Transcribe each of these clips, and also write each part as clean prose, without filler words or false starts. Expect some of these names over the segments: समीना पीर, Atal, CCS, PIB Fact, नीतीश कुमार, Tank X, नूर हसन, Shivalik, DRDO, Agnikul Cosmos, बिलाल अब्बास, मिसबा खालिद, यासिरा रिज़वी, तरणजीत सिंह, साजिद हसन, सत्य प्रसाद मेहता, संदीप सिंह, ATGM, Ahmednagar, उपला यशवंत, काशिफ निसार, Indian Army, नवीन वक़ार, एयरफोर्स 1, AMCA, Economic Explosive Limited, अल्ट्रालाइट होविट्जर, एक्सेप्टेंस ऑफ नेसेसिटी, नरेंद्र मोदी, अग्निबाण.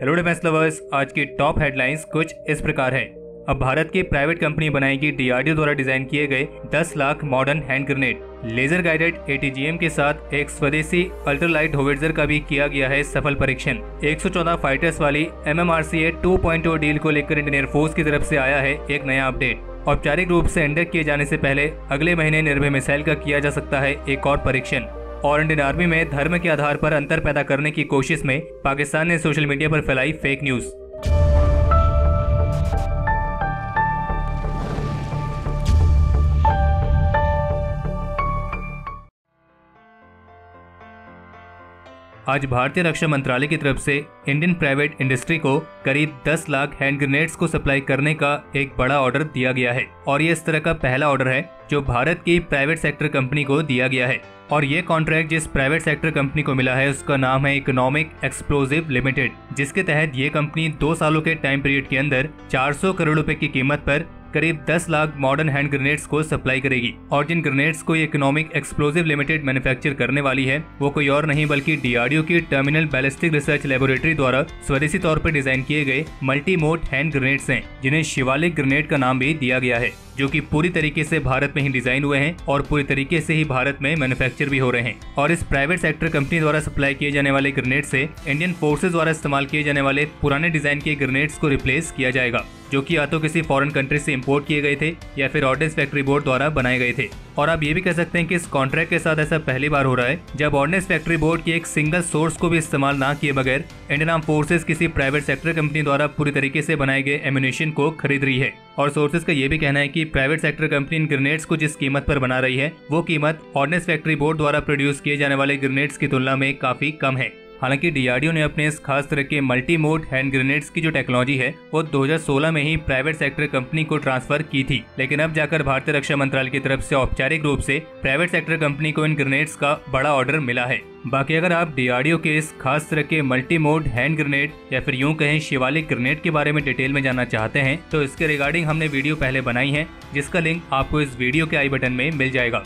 Hello defence lovers, आज की top headlines कुछ इस प्रकार है। अब भारत की प्राइवेट कंपनी बनाएगी डीआरडीओ द्वारा डिजाइन किए गए 10 lakh modern hand grenade. Laser guided ATGM के साथ एक स्वदेशी अल्ट्रालाइट होविट्जर का भी किया गया है सफल परीक्षण। 114 फाइटर्स वाली एमएमआरसीए 2.0 डील को लेकर इंडियन एयरफोर्स की तरफ से आया है एक नया अपडेट। औपचारिक रूप से इंडेक्ट किए जाने से पहले अगले महीने निर्भय मिसाइल का किया जा सकता है एक और परीक्षण। और इंडियन आर्मी में धर्म के आधार पर अंतर पैदा करने की कोशिश में पाकिस्तान ने सोशल मीडिया पर फैलाई फेक न्यूज। आज भारतीय रक्षा मंत्रालय की तरफ से इंडियन प्राइवेट इंडस्ट्री को करीब 10 लाख हैंड ग्रेनेड्स को सप्लाई करने का एक बड़ा ऑर्डर दिया गया है और ये इस तरह का पहला ऑर्डर है जो भारत की प्राइवेट सेक्टर कंपनी को दिया गया है। और ये कॉन्ट्रैक्ट जिस प्राइवेट सेक्टर कंपनी को मिला है उसका नाम है इकोनॉमिक एक्सप्लोसिव लिमिटेड, जिसके तहत ये कंपनी 2 सालों के टाइम पीरियड के अंदर 400 करोड़ रुपए की कीमत पर करीब 10 लाख मॉडर्न हैंड ग्रेनेड्स को सप्लाई करेगी। और जिन ग्रेनेड्स को इकोनॉमिक एक्सप्लोसिव लिमिटेड मैन्युफैक्चर करने वाली है वो कोई और नहीं बल्कि डीआरडीओ की टर्मिनल बैलिस्टिक रिसर्च लेबोरेटरी द्वारा स्वदेशी तौर पर डिजाइन किए गए मल्टी मोड हैंड ग्रेनेड्स हैं, जिन्हें शिवालिक ग्रेनेड का नाम भी दिया गया है, जो कि पूरी तरीके से भारत में ही डिजाइन हुए हैं और पूरी तरीके से ही भारत में मैन्युफैक्चर भी हो रहे हैं। और इस प्राइवेट सेक्टर कंपनी द्वारा सप्लाई किए जाने वाले ग्रेनेड से इंडियन फोर्सेज द्वारा इस्तेमाल किए जाने वाले पुराने डिजाइन के ग्रेनेड्स को रिप्लेस किया जाएगा, जो कि या तो किसी फॉरेन कंट्री से इंपोर्ट किए गए थे या फिर ऑर्डनेंस फैक्ट्री बोर्ड द्वारा बनाए गए थे। और आप ये भी कह सकते हैं कि इस कॉन्ट्रैक्ट के साथ ऐसा पहली बार हो रहा है जब ऑर्डनेंस फैक्ट्री बोर्ड की एक सिंगल सोर्स को भी इस्तेमाल ना किए बगैर इंडियन आर्म फोर्सेज किसी प्राइवेट सेक्टर कंपनी द्वारा पूरी तरीके से बनाए गए एम्यूनेशन को खरीद रही है। और सोर्सेज का ये भी कहना है कि प्राइवेट सेक्टर कंपनी इन ग्रेनेड्स को जिस कीमत पर बना रही है वो कीमत ऑर्डनेंस फैक्ट्री बोर्ड द्वारा प्रोड्यूस किए जाने वाले ग्रेनेड्स की तुलना में काफी कम है। हालांकि डीआरडीओ ने अपने इस खास तरह के मल्टी मोड हैंड ग्रेनेड्स की जो टेक्नोलॉजी है वो 2016 में ही प्राइवेट सेक्टर कंपनी को ट्रांसफर की थी, लेकिन अब जाकर भारतीय रक्षा मंत्रालय की तरफ से औपचारिक रूप से प्राइवेट सेक्टर कंपनी को इन ग्रेनेड्स का बड़ा ऑर्डर मिला है। बाकी अगर आप डीआरडीओ के इस खास तरह के मल्टी मोड हैंड ग्रेनेड या फिर यूं कहें शिवालिक ग्रेनेड के बारे में डिटेल में जानना चाहते हैं तो इसके रिगार्डिंग हमने वीडियो पहले बनाई है, जिसका लिंक आपको इस वीडियो के आई बटन में मिल जाएगा।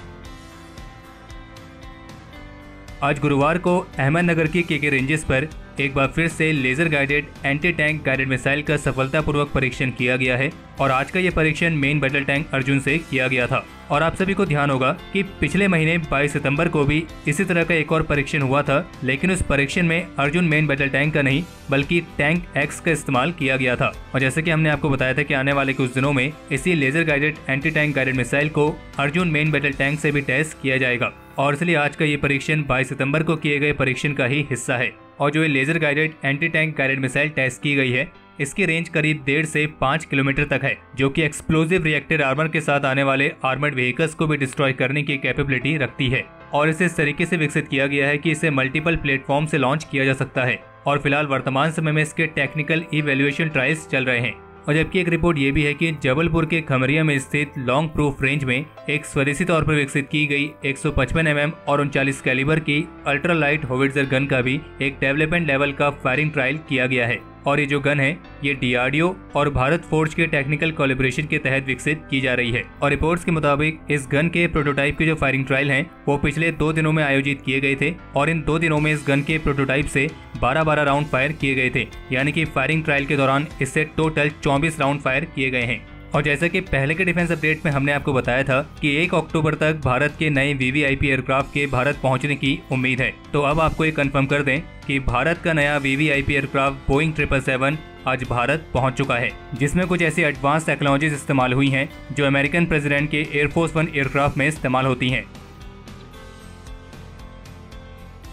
आज गुरुवार को अहमदनगर की केके रेंजेस पर एक बार फिर से laser guided anti tank guided missile का सफलतापूर्वक परीक्षण किया गया है और आज का ये परीक्षण मेन बैटल टैंक अर्जुन से किया गया था। और आप सभी को ध्यान होगा कि पिछले महीने 22 सितंबर को भी इसी तरह का एक और परीक्षण हुआ था, लेकिन उस परीक्षण में अर्जुन मेन बैटल टैंक का नहीं बल्कि टैंक एक्स का इस्तेमाल किया गया था। और जैसे कि हमने आपको बताया था कि आने वाले कुछ दिनों में इसी laser guided anti tank guided missile को अर्जुन मेन बैटल टैंक से भी टेस्ट किया जाएगा और इसलिए आज का ये परीक्षण 22 सितंबर को किए गए परीक्षण का ही हिस्सा है। और जो ये laser guided anti tank guided missile test की गई है इसकी रेंज करीब 1.5 से 5 किलोमीटर तक है, जो कि एक्सप्लोसिव रिएक्टेड आर्मर के साथ आने वाले आर्मर्ड व्हीकल्स को भी डिस्ट्रॉय करने की कैपेबिलिटी रखती है। और इसे इस तरीके से विकसित किया गया है कि इसे मल्टीपल प्लेटफॉर्म से लॉन्च किया जा सकता है और फिलहाल वर्तमान समय में इसके टेक्निकल इवेल्युएशन ट्रायल्स चल रहे हैं। और जबकि एक रिपोर्ट ये भी है कि जबलपुर के खमरिया में स्थित लॉन्ग प्रूफ रेंज में एक स्वदेशी तौर पर विकसित की गई 155 mm और 39 कैलिबर की अल्ट्रालाइट होविट्जर गन का भी एक डेवलपमेंट लेवल का फायरिंग ट्रायल किया गया है। और ये जो गन है ये डीआरडीओ और भारत फोर्ज के टेक्निकल कोलैबोरेशन के तहत विकसित की जा रही है। और रिपोर्ट्स के मुताबिक इस गन के प्रोटोटाइप के जो फायरिंग ट्रायल हैं वो पिछले 2 दिनों में आयोजित किए गए थे और इन 2 दिनों में इस गन के प्रोटोटाइप से 12-12 राउंड फायर किए गए थे, यानी कि फायरिंग ट्रायल के दौरान इससे टोटल 24 राउंड फायर किए गए हैं। और जैसा कि पहले के डिफेंस अपडेट में हमने आपको बताया था कि 1 अक्टूबर तक भारत के नए वीवीआईपी एयरक्राफ्ट के भारत पहुंचने की उम्मीद है, तो अब आपको ये कंफर्म कर दें कि भारत का नया वीवीआईपी एयरक्राफ्ट बोइंग 777 आज भारत पहुंच चुका है, जिसमें कुछ ऐसी एडवांस टेक्नोलॉजीज इस्तेमाल हुई हैं जो अमेरिकन प्रेसिडेंट के एयरफोर्स 1 एयरक्राफ्ट में इस्तेमाल होती हैं।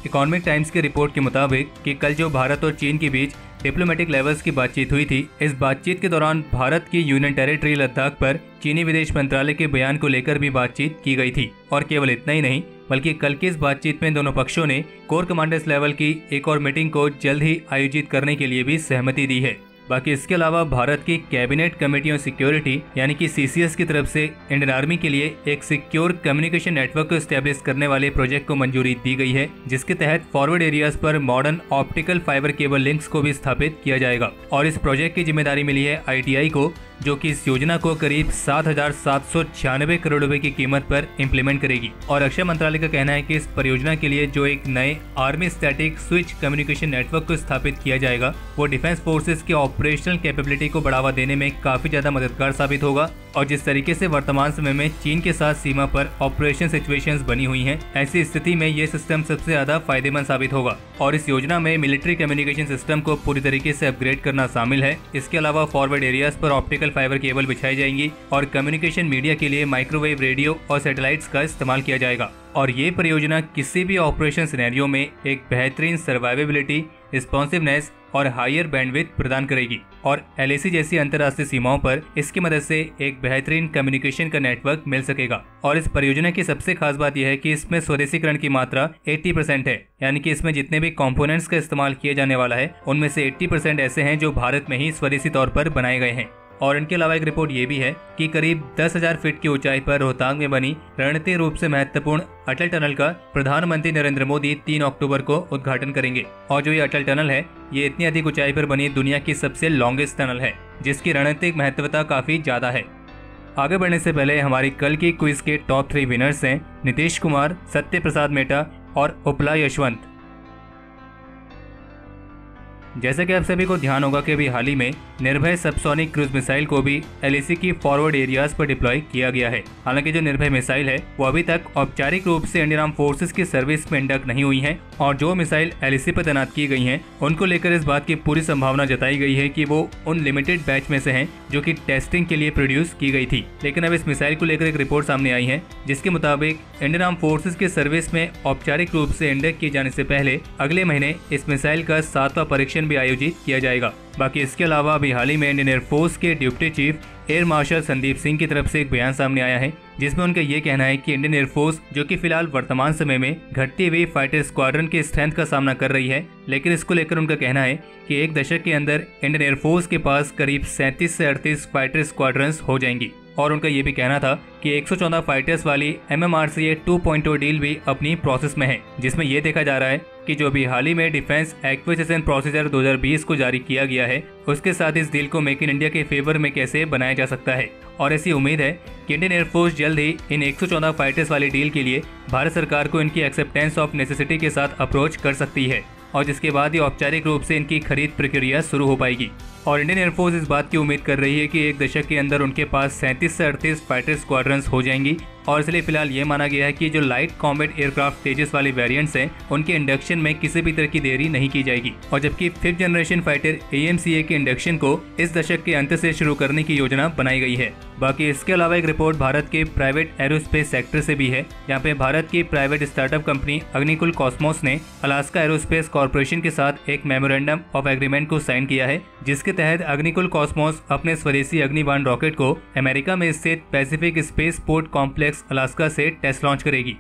इकोनॉमिक टाइम्स की रिपोर्ट के मुताबिक कि कल जो भारत और चीन के बीच डिप्लोमेटिक लेवल्स की बातचीत हुई थी, इस बातचीत के दौरान भारत की यूनियन टेरिटरी लद्दाख पर चीनी विदेश मंत्रालय के बयान को लेकर भी बातचीत की गई थी। और केवल इतना ही नहीं बल्कि कल की इस बातचीत में दोनों पक्षों ने कोर कमांडर्स लेवल की एक और मीटिंग को जल्द ही आयोजित करने के लिए भी सहमति दी है। बाकी इसके अलावा भारत की कैबिनेट कमेटी ऑन सिक्योरिटी यानी कि सीसीएस की तरफ से इंडियन आर्मी के लिए एक सिक्योर कम्युनिकेशन नेटवर्क को स्टैब्लिश करने वाले प्रोजेक्ट को मंजूरी दी गई है, जिसके तहत फॉरवर्ड एरियाज पर modern optical fibre cable links को भी स्थापित किया जाएगा। और इस प्रोजेक्ट की जिम्मेदारी मिली है ITI को, जो कि इस योजना को करीब 7,796 करोड़ रुपए की कीमत पर इम्प्लीमेंट करेगी। और रक्षा मंत्रालय का कहना है कि इस परियोजना के लिए जो एक नए army static switch communication network को स्थापित किया जाएगा वो डिफेंस फोर्सेज के ऑपरेशनल कैपेबिलिटी को बढ़ावा देने में काफी ज्यादा मददगार साबित होगा। और जिस तरीके से वर्तमान समय में चीन के साथ सीमा पर ऑपरेशन सिचुएशंस बनी हुई हैं, ऐसी स्थिति में ये सिस्टम सबसे ज्यादा फायदेमंद साबित होगा। और इस योजना में मिलिट्री कम्युनिकेशन सिस्टम को पूरी तरीके से अपग्रेड करना शामिल है। इसके अलावा फॉरवर्ड एरियाज पर ऑप्टिकल फाइबर केबल बिछाई जाएंगी और कम्युनिकेशन मीडिया के लिए माइक्रोवेव रेडियो और सैटेलाइट्स का इस्तेमाल किया जाएगा। और ये परियोजना किसी भी ऑपरेशन सिनेरियो में एक बेहतरीन सर्वाइवेबिलिटी, रिस्पॉन्सिवनेस और हायर बैंडविड्थ प्रदान करेगी। और LSC जैसी अंतर्राष्ट्रीय सीमाओं पर इसकी मदद से एक बेहतरीन कम्युनिकेशन का नेटवर्क मिल सकेगा। और इस परियोजना की सबसे खास बात यह है कि इसमें स्वदेशीकरण की मात्रा 80% है, यानी कि इसमें जितने भी कंपोनेंट्स का इस्तेमाल किया जाने वाला है उनमें से 80% ऐसे हैं जो भारत में ही स्वदेशी तौर पर बनाए गए हैं। और इनके अलावा एक रिपोर्ट ये भी है कि करीब 10,000 फीट की ऊंचाई पर रोहतांग में बनी रणनीतिक रूप से महत्वपूर्ण अटल टनल का प्रधानमंत्री नरेंद्र मोदी 3 अक्टूबर को उद्घाटन करेंगे। और जो ये अटल टनल है ये इतनी अधिक ऊंचाई पर बनी दुनिया की सबसे लॉन्गेस्ट टनल है, जिसकी रणनीतिक महत्वता काफी ज्यादा है। आगे बढ़ने से पहले हमारी कल की क्विज के टॉप 3 विनर्स हैं नीतीश कुमार, सत्य प्रसाद मेहता और उपला यशवंत। जैसे कि आप सभी को ध्यान होगा कि अभी हाल ही में निर्भय सबसोनिक क्रूज मिसाइल को भी LSC की फॉरवर्ड एरियाज पर डिप्लॉय किया गया है। हालांकि जो निर्भय मिसाइल है वो अभी तक औपचारिक रूप से इंडियन आर्म फोर्सेस की सर्विस में इंडक्ट नहीं हुई है। और जो मिसाइल LSC पर तैनात की गई हैं, उनको लेकर इस बात की पूरी संभावना जताई गई है कि वो उन लिमिटेड बैच में से हैं जो कि टेस्टिंग के लिए प्रोड्यूस की गई थी। लेकिन अब इस मिसाइल को लेकर एक रिपोर्ट सामने आई है जिसके मुताबिक इंडियन आर्म फोर्सेज की सर्विस में औपचारिक रूप से इंडक्ट किए जाने से पहले अगले महीने इस मिसाइल का 7वां परीक्षण भी आयोजित किया जाएगा। बाकी इसके अलावा अभी हाल ही में इंडियन एयरफोर्स के deputy chief air marshal संदीप सिंह की तरफ से एक बयान सामने आया है जिसमें उनका ये कहना है कि इंडियन एयरफोर्स जो कि फिलहाल वर्तमान समय में घटती हुई फाइटर स्क्वाड्रन के स्ट्रेंथ का सामना कर रही है, लेकिन इसको लेकर उनका कहना है कि एक दशक के अंदर इंडियन एयरफोर्स के पास करीब 37 से 38 फाइटर स्क्वाड्रंस हो जाएंगी। और उनका ये भी कहना था कि 114 फाइटर्स वाली MMRCA 2.0 डील भी अपनी प्रोसेस में है, जिसमें यह देखा जा रहा है कि जो अभी हाल ही में डिफेंस एक्विजिशन प्रोसीजर 2020 को जारी किया गया है उसके साथ इस डील को मेक इन इंडिया के फेवर में कैसे बनाया जा सकता है। और ऐसी उम्मीद है कि इंडियन एयरफोर्स जल्द ही इन 114 फाइटर्स वाली डील के लिए भारत सरकार को इनकी एक्सेप्टेंस ऑफ नेसेसिटी के साथ अप्रोच कर सकती है और जिसके बाद ही औपचारिक रूप से इनकी खरीद प्रक्रिया शुरू हो पाएगी। और इंडियन एयरफोर्स इस बात की उम्मीद कर रही है कि एक दशक के अंदर उनके पास 37 से 38 फाइटर स्क्वाड्रंस हो जाएंगी। और इसलिए फिलहाल ये माना गया है कि जो लाइट कॉम्बैट एयरक्राफ्ट तेजस वाले वेरिएंट्स हैं उनके इंडक्शन में किसी भी तरह की देरी नहीं की जाएगी। और जबकि 5th जनरेशन फाइटर AMCA के इंडक्शन को इस दशक के अंत से शुरू करने की योजना बनाई गई है। बाकी इसके अलावा एक रिपोर्ट भारत के प्राइवेट एरोस्पेस सेक्टर से भी है, जहाँ पे भारत की private startup company Agnikul Cosmos ने अलास्का एरोस्पेस कॉर्पोरेशन के साथ एक मेमोरेंडम ऑफ एग्रीमेंट को साइन किया है, जिसके तहत अग्निकुल कॉस्मोस अपने स्वदेशी अग्निबाण रॉकेट को अमेरिका में स्थित Pacific space port complex Alaska से टेस्ट लॉन्च करेगी।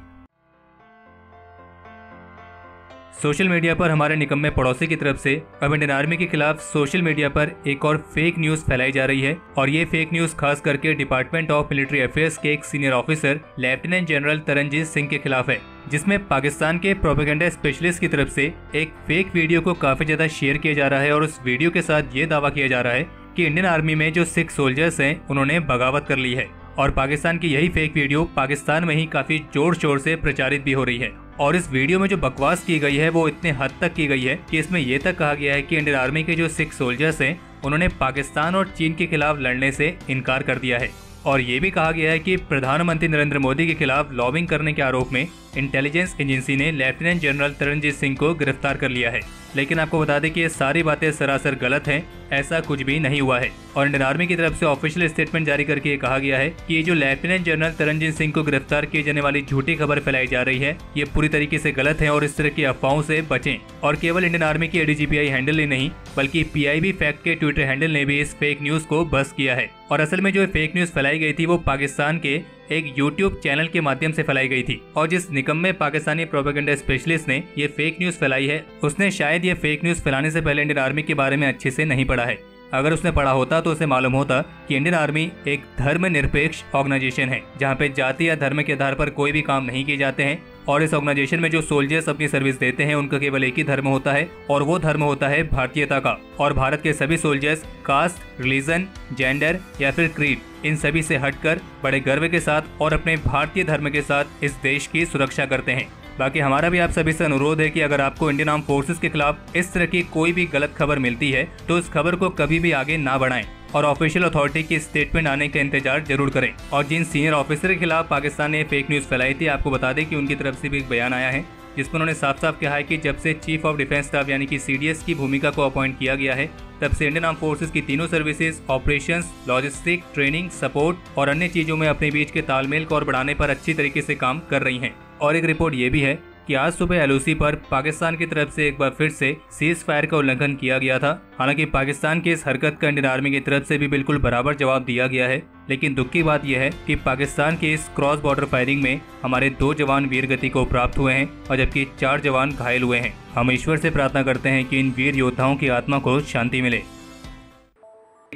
सोशल मीडिया पर हमारे निकम्मे पड़ोसी की तरफ से अब इंडियन आर्मी के खिलाफ सोशल मीडिया पर एक और फेक न्यूज फैलाई जा रही है। और ये फेक न्यूज खास करके डिपार्टमेंट ऑफ मिलिट्री अफेयर्स के एक senior officer lieutenant general तरणजीत सिंह के खिलाफ है, जिसमें पाकिस्तान के प्रोपेगेंडा स्पेशलिस्ट की तरफ से एक फेक वीडियो को काफी ज्यादा शेयर किया जा रहा है। और उस वीडियो के साथ ये दावा किया जा रहा है कि इंडियन आर्मी में जो 6 सोल्जर्स हैं उन्होंने बगावत कर ली है। और पाकिस्तान की यही फेक वीडियो पाकिस्तान में ही काफी जोर शोर से प्रचारित भी हो रही है। और इस वीडियो में जो बकवास की गई है वो इतने हद तक की गई है कि इसमें यह तक कहा गया है कि इंडियन आर्मी के जो 6 सोल्जर्स हैं उन्होंने पाकिस्तान और चीन के खिलाफ लड़ने से इनकार कर दिया है। और ये भी कहा गया है कि प्रधानमंत्री नरेंद्र मोदी के खिलाफ लॉबिंग करने के आरोप में इंटेलिजेंस एजेंसी ने लेफ्टिनेंट जनरल तरणजीत सिंह को गिरफ्तार कर लिया है। लेकिन आपको बता दें कि ये सारी बातें सरासर गलत हैं, ऐसा कुछ भी नहीं हुआ है। और इंडियन आर्मी की तरफ से ऑफिशियल स्टेटमेंट जारी करके ये कहा गया है कि जो लेफ्टिनेंट जनरल तरणजीत सिंह को गिरफ्तार किए जाने वाली झूठी खबर फैलाई जा रही है ये पूरी तरीके से गलत है और इस तरह की अफवाहों से बचें। और केवल इंडियन आर्मी की ADG PI हैंडल ही नहीं बल्कि PIB फैक्ट के ट्विटर हैंडल ने भी इस फेक न्यूज को बस किया है। और असल में जो फेक न्यूज फैलाई गई थी वो पाकिस्तान के एक YouTube चैनल के माध्यम से फैलाई गई थी। और जिस निकम्मे पाकिस्तानी प्रोपेगेंडा स्पेशलिस्ट ने ये फेक न्यूज फैलाई है उसने शायद ये फेक न्यूज फैलाने से पहले इंडियन आर्मी के बारे में अच्छे से नहीं पढ़ा है। अगर उसने पढ़ा होता तो उसे मालूम होता कि इंडियन आर्मी एक धर्मनिरपेक्ष ऑर्गेनाइजेशन है, जहाँ पे जाति या धर्म के आधार पर कोई भी काम नहीं किए जाते हैं और इस ऑर्गेनाइजेशन में जो सोल्जर्स अपनी सर्विस देते हैं उनका केवल एक ही धर्म होता है और वो धर्म होता है भारतीयता का। और भारत के सभी सोल्जर्स कास्ट, रिलीजन, जेंडर या फिर क्रीड, इन सभी से हटकर बड़े गर्व के साथ और अपने भारतीय धर्म के साथ इस देश की सुरक्षा करते हैं। बाकी हमारा भी आप सभी से अनुरोध है कि अगर आपको इंडियन आर्म फोर्सेस के खिलाफ इस तरह की कोई भी गलत खबर मिलती है तो इस खबर को कभी भी आगे ना बढ़ाएं और ऑफिशियल अथॉरिटी की स्टेटमेंट आने का इंतजार जरूर करें। और जिन सीनियर ऑफिसर के खिलाफ पाकिस्तान ने फेक न्यूज़ फैलाई थी, आपको बता दें कि उनकी तरफ से भी एक बयान आया है जिसमें उन्होंने साफ साफ कहा है कि जब से चीफ ऑफ डिफेंस स्टाफ यानी कि CDS की भूमिका को अपॉइंट किया गया है तब से इंडियन आर्म फोर्सेस की तीनों services, operations, logistic, training, support और अन्य चीजों में अपने बीच के तालमेल को और बढ़ाने पर अच्छी तरीके से काम कर रही हैं। और एक रिपोर्ट ये भी है कि आज सुबह LOC पर पाकिस्तान की तरफ से एक बार फिर से सीज फायर का उल्लंघन किया गया था। हालांकि पाकिस्तान की इस हरकत का इंडियन आर्मी की तरफ से भी बिल्कुल बराबर जवाब दिया गया है, लेकिन दुख की बात यह है कि पाकिस्तान के इस क्रॉस बॉर्डर फायरिंग में हमारे 2 जवान वीर गति को प्राप्त हुए हैं और जबकि 4 जवान घायल हुए हैं। हम ईश्वर से प्रार्थना करते हैं कि इन वीर योद्धाओं की आत्मा को शांति मिले।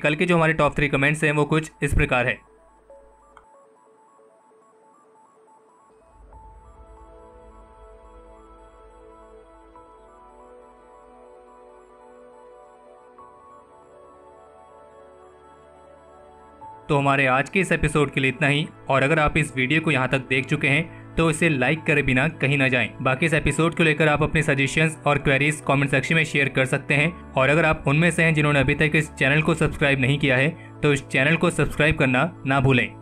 कल के जो हमारे टॉप 3 कमेंट्स हैं वो कुछ इस प्रकार है। तो हमारे आज के इस एपिसोड के लिए इतना ही, और अगर आप इस वीडियो को यहाँ तक देख चुके हैं तो इसे लाइक करे बिना कहीं ना जाएं। बाकी इस एपिसोड को लेकर आप अपने सजेशंस और क्वेरीज कमेंट सेक्शन में शेयर कर सकते हैं, और अगर आप उनमें से हैं जिन्होंने अभी तक इस चैनल को सब्सक्राइब नहीं किया है तो इस चैनल को सब्सक्राइब करना ना भूलें।